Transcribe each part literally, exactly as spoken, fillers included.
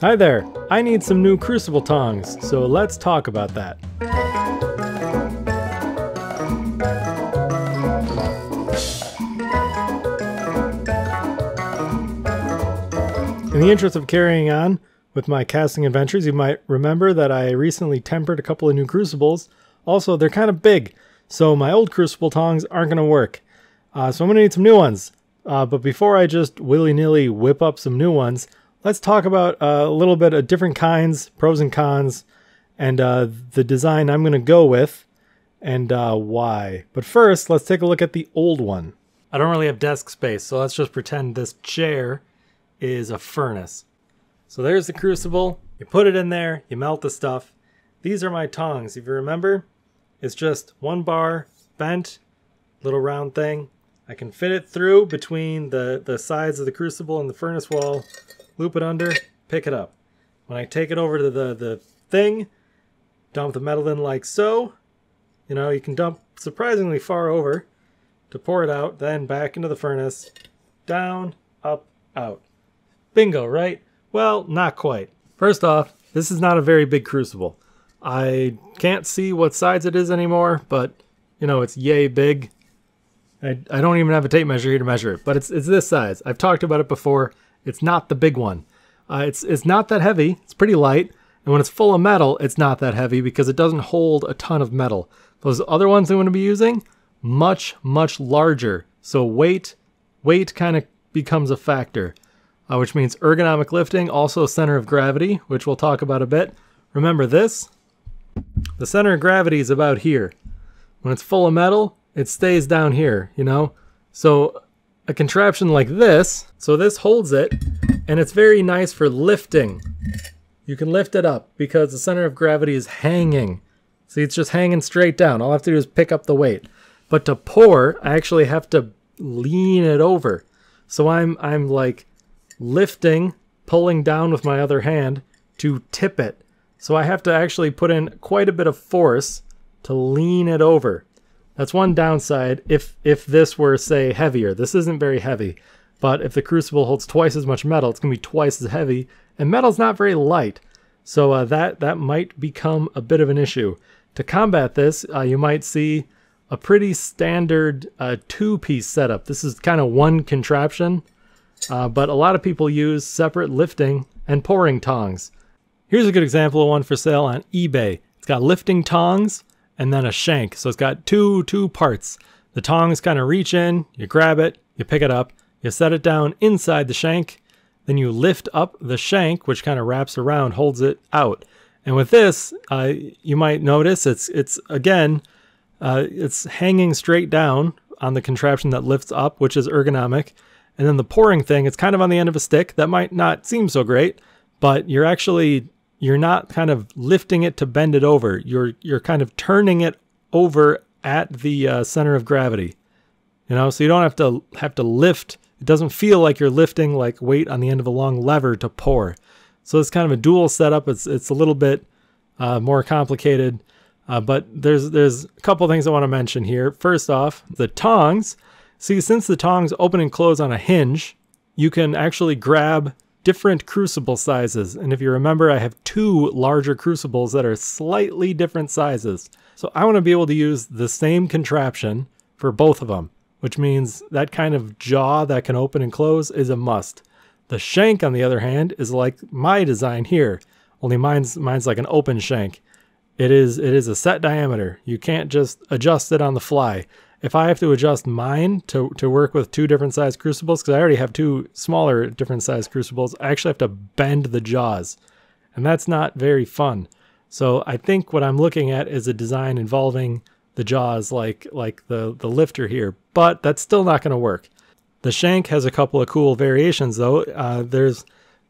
Hi there, I need some new crucible tongs, so let's talk about that. In the interest of carrying on with my casting adventures, you might remember that I recently tempered a couple of new crucibles. Also, they're kind of big, so my old crucible tongs aren't going to work. Uh, so I'm going to need some new ones. Uh, but before I just willy-nilly whip up some new ones, let's talk about uh, a little bit of different kinds, pros and cons, and uh, the design I'm going to go with and uh, why. But first, let's take a look at the old one. I don't really have desk space, so let's just pretend this chair is a furnace. So there's the crucible. You put it in there, you melt the stuff. These are my tongs. If you remember, it's just one bar bent, little round thing. I can fit it through between the, the sides of the crucible and the furnace wall. Loop it under, pick it up. When I take it over to the, the thing, dump the metal in like so. You know, you can dump surprisingly far over to pour it out, then back into the furnace. Down, up, out. Bingo, right? Well, not quite. First off, this is not a very big crucible. I can't see what size it is anymore, but, you know, it's yay big. I, I don't even have a tape measure here to measure it, but it's, it's this size. I've talked about it before. It's not the big one. Uh, it's, it's not that heavy. It's pretty light. And when it's full of metal, it's not that heavy because it doesn't hold a ton of metal. Those other ones I'm going to be using, much, much larger. So weight, weight kind of becomes a factor, uh, which means ergonomic lifting, also center of gravity, which we'll talk about a bit. Remember this? The center of gravity is about here. When it's full of metal, it stays down here, you know? So a contraption like this, so this holds it, and it's very nice for lifting. You can lift it up because the center of gravity is hanging. See, it's just hanging straight down. All I have to do is pick up the weight. But to pour, I actually have to lean it over. So I'm, I'm like lifting, pulling down with my other hand to tip it. So I have to actually put in quite a bit of force to lean it over. That's one downside if, if this were, say, heavier. This isn't very heavy, but if the crucible holds twice as much metal, it's going to be twice as heavy, and metal's not very light, so uh, that, that might become a bit of an issue. To combat this, uh, you might see a pretty standard uh, two-piece setup. This is kind of one contraption, uh, but a lot of people use separate lifting and pouring tongs. Here's a good example of one for sale on eBay. It's got lifting tongs, and then a shank. So it's got two, two parts. The tongs kind of reach in, you grab it, you pick it up, you set it down inside the shank, then you lift up the shank, which kind of wraps around, holds it out. And with this, uh, you might notice it's, it's again, uh, it's hanging straight down on the contraption that lifts up, which is ergonomic. And then the pouring thing, it's kind of on the end of a stick. That might not seem so great, but you're actually You're not kind of lifting it to bend it over. You're you're kind of turning it over at the uh, center of gravity, you know. So you don't have to have to lift. It doesn't feel like you're lifting like weight on the end of a long lever to pour. So it's kind of a dual setup. It's it's a little bit uh, more complicated, uh, but there's there's a couple things I want to mention here. First off, the tongs. See, since the tongs open and close on a hinge, you can actually grab different crucible sizes. And if you remember, I have two larger crucibles that are slightly different sizes. So I want to be able to use the same contraption for both of them, which means that kind of jaw that can open and close is a must. The shank, on the other hand, is like my design here, only mine's mine's like an open shank. It is it is a set diameter. You can't just adjust it on the fly. If I have to adjust mine to, to work with two different size crucibles, because I already have two smaller different size crucibles, I actually have to bend the jaws. And that's not very fun. So I think what I'm looking at is a design involving the jaws like, like the, the lifter here, but that's still not going to work. The shank has a couple of cool variations though. Uh, there's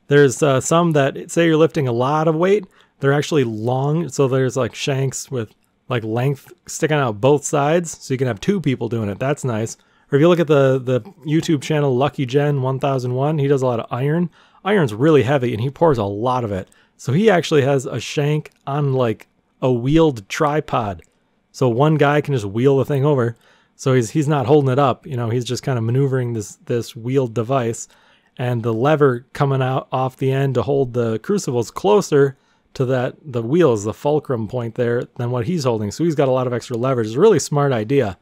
there's uh, some that, say you're lifting a lot of weight, they're actually long. So there's like shanks with like length sticking out both sides, so you can have two people doing it. That's nice. Or if you look at the, the YouTube channel Lucky Gen one thousand one, he does a lot of iron. Iron's really heavy and he pours a lot of it. So he actually has a shank on like a wheeled tripod. So one guy can just wheel the thing over. So he's he's not holding it up, you know, he's just kind of maneuvering this this wheeled device. and the lever coming out off the end to hold the crucibles closer to that the wheels, the fulcrum point there, than what he's holding. So he's got a lot of extra leverage. It's a really smart idea.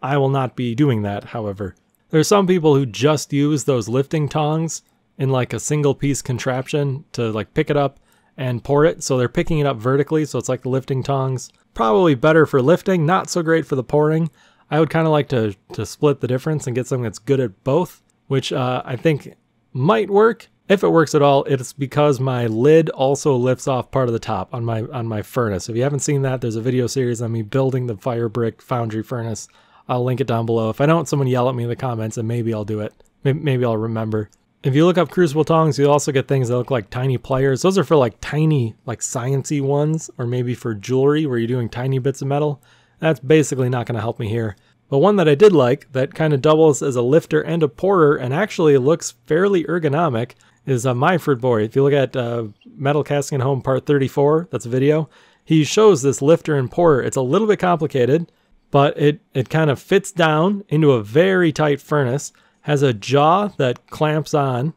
I will not be doing that, however. There are some people who just use those lifting tongs in like a single piece contraption to like pick it up and pour it. So they're picking it up vertically, so it's like the lifting tongs. Probably better for lifting, not so great for the pouring. I would kind of like to, to split the difference and get something that's good at both, which uh, I think might work. If it works at all, it's because my lid also lifts off part of the top on my on my furnace. If you haven't seen that, there's a video series on me building the fire brick foundry furnace. I'll link it down below. If I don't, someone yell at me in the comments and maybe I'll do it. Maybe I'll remember. If you look up crucible tongs, you'll also get things that look like tiny pliers. Those are for like tiny, like science-y ones, or maybe for jewelry where you're doing tiny bits of metal. That's basically not going to help me here. But one that I did like that kind of doubles as a lifter and a pourer and actually looks fairly ergonomic is a Myford Boy. If you look at uh, Metal Casting at Home Part thirty-four, that's a video, he shows this lifter and pourer. It's a little bit complicated, but it, it kind of fits down into a very tight furnace, has a jaw that clamps on,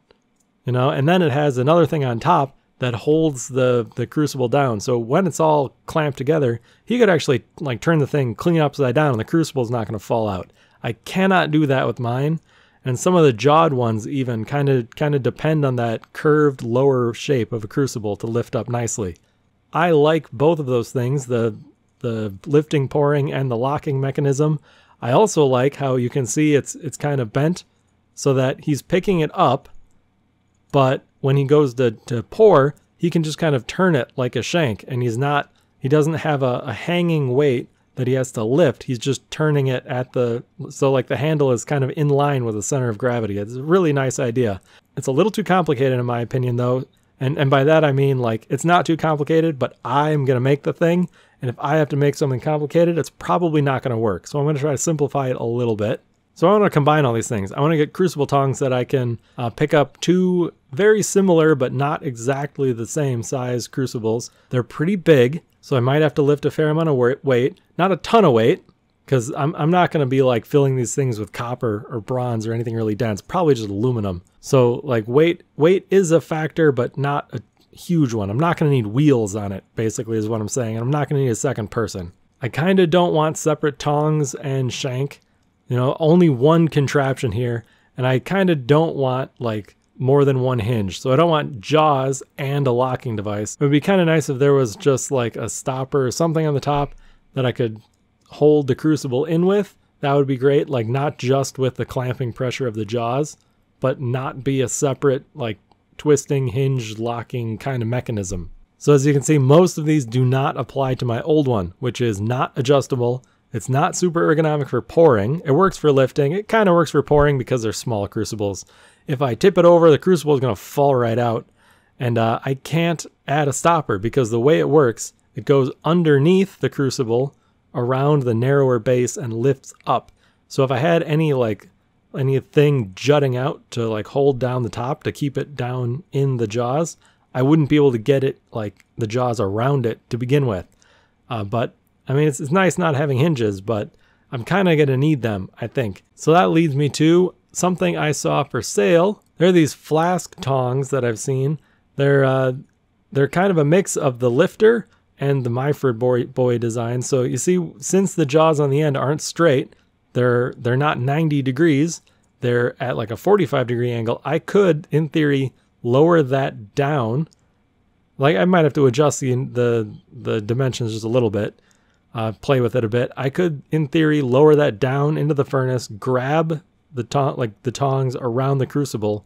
you know, and then it has another thing on top that holds the, the crucible down. So when it's all clamped together, he could actually like turn the thing clean upside down and the crucible's not gonna fall out. I cannot do that with mine. And some of the jawed ones even kind of kind of depend on that curved lower shape of a crucible to lift up nicely. I like both of those things, the, the lifting, pouring, and the locking mechanism. I also like how you can see it's it's kind of bent so that he's picking it up, but when he goes to, to pour, he can just kind of turn it like a shank, and he's not, he doesn't have a, a hanging weight that he has to lift. He's just turning it at the, so like the handle is kind of in line with the center of gravity. It's a really nice idea. It's a little too complicated in my opinion though. And, and by that I mean like, it's not too complicated, but I'm gonna make the thing. And if I have to make something complicated, it's probably not gonna work. So I'm gonna try to simplify it a little bit. So I want to combine all these things. I want to get crucible tongs that I can uh, pick up two very similar but not exactly the same size crucibles. They're pretty big, so I might have to lift a fair amount of weight. Not a ton of weight, because I'm, I'm not going to be like filling these things with copper or bronze or anything really dense. Probably just aluminum. So like weight, weight is a factor, but not a huge one. I'm not going to need wheels on it, basically is what I'm saying. And I'm not going to need a second person. I kind of don't want separate tongs and shank. You know, only one contraption here, and I kind of don't want like more than one hinge. So I don't want jaws and a locking device. It would be kind of nice if there was just like a stopper or something on the top that I could hold the crucible in with. That would be great, like not just with the clamping pressure of the jaws, but not be a separate like twisting, hinge, locking kind of mechanism. So as you can see, most of these do not apply to my old one, which is not adjustable. It's not super ergonomic for pouring. It works for lifting. It kind of works for pouring because they're small crucibles. If I tip it over, the crucible is going to fall right out. And uh, I can't add a stopper because the way it works, it goes underneath the crucible around the narrower base and lifts up. So if I had any like anything jutting out to like hold down the top to keep it down in the jaws, I wouldn't be able to get it like the jaws around it to begin with. Uh, but I mean, it's, it's nice not having hinges, but I'm kind of going to need them, I think. So that leads me to something I saw for sale. There are these flask tongs that I've seen. They're uh, they're kind of a mix of the lifter and the Myford Boy, Boy design. So you see, since the jaws on the end aren't straight, they're, they're not ninety degrees. They're at like a forty-five degree angle. I could, in theory, lower that down. Like I might have to adjust the, the, the dimensions just a little bit. Uh, play with it a bit. I could, in theory, lower that down into the furnace, grab the tong like the tongs around the crucible,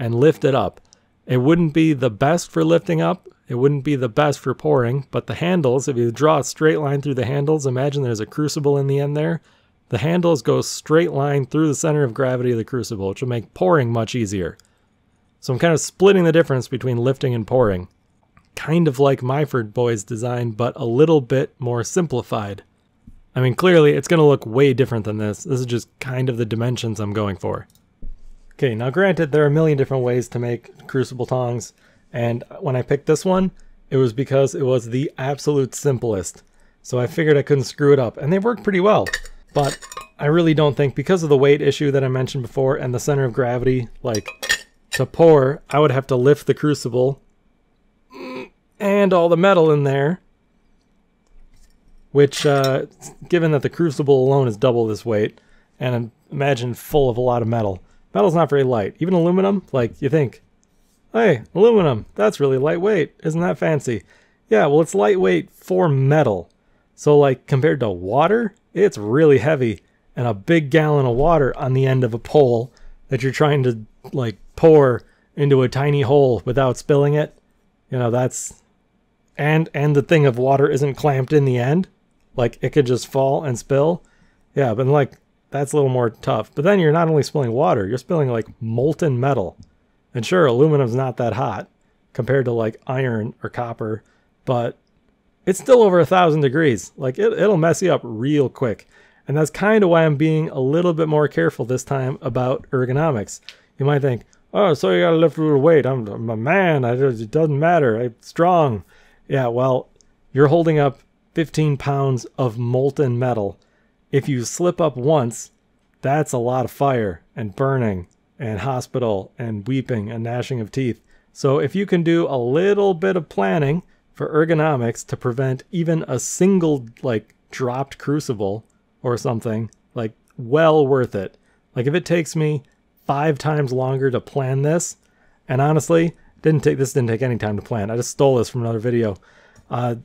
and lift it up. It wouldn't be the best for lifting up. It wouldn't be the best for pouring, but the handles, if you draw a straight line through the handles, imagine there's a crucible in the end there. The handles go straight line through the center of gravity of the crucible, which will make pouring much easier. So I'm kind of splitting the difference between lifting and pouring. Kind of like Myford Boy's design, but a little bit more simplified. I mean, clearly it's going to look way different than this. This is just kind of the dimensions I'm going for. Okay, now granted, there are a million different ways to make crucible tongs, and when I picked this one, it was because it was the absolute simplest. So I figured I couldn't screw it up, and they worked pretty well. But I really don't think, because of the weight issue that I mentioned before and the center of gravity, like To pour, I would have to lift the crucible and all the metal in there, which, uh, given that the crucible alone is double this weight, and imagine full of a lot of metal. Metal's not very light. Even aluminum, like, you think, hey, aluminum, that's really lightweight. Isn't that fancy? Yeah, well, it's lightweight for metal. So, like, compared to water, it's really heavy. And a big gallon of water on the end of a pole that you're trying to, like, pour into a tiny hole without spilling it. You know, that's... And, and the thing of water isn't clamped in the end. Like, it could just fall and spill. Yeah, but, like, that's a little more tough. But then you're not only spilling water, you're spilling, like, molten metal. And sure, aluminum's not that hot compared to, like, iron or copper. But it's still over a thousand degrees. Like, it, it'll mess you up real quick. And that's kind of why I'm being a little bit more careful this time about ergonomics. You might think, oh, so you gotta lift a little weight. I'm, I'm a man. I just, it doesn't matter. I'm strong. Yeah, well, you're holding up fifteen pounds of molten metal. If you slip up once, that's a lot of fire and burning and hospital and weeping and gnashing of teeth. So if you can do a little bit of planning for ergonomics to prevent even a single, like, dropped crucible or something, like, well worth it. Like, if it takes me five times longer to plan this, and honestly, didn't take this didn't take any time to plan. I just stole this from another video. Uh,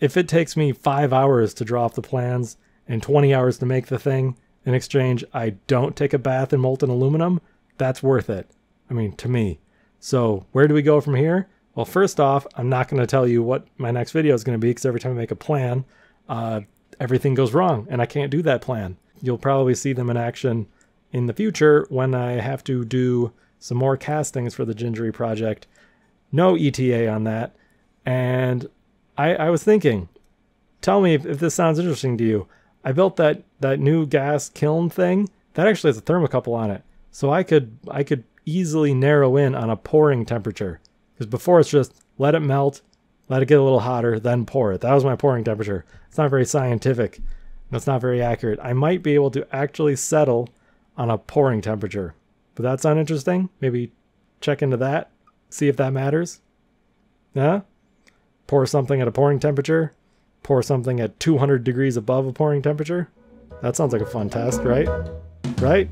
if it takes me five hours to draw up the plans and twenty hours to make the thing, in exchange, I don't take a bath in molten aluminum, that's worth it. I mean, to me. So where do we go from here? Well, first off, I'm not going to tell you what my next video is going to be, because every time I make a plan, uh, everything goes wrong, and I can't do that plan. You'll probably see them in action in the future when I have to do some more castings for the Gingery project. No E T A on that. And I, I was thinking, tell me if, if this sounds interesting to you. I built that, that new gas kiln thing. That actually has a thermocouple on it. So I could, I could easily narrow in on a pouring temperature. Because before it's just let it melt, let it get a little hotter, then pour it. That was my pouring temperature. It's not very scientific. That's not very accurate. I might be able to actually settle on a pouring temperature. But that's uninteresting. Maybe check into that. See if that matters. Yeah? Pour something at a pouring temperature. Pour something at two hundred degrees above a pouring temperature. That sounds like a fun test, right? Right?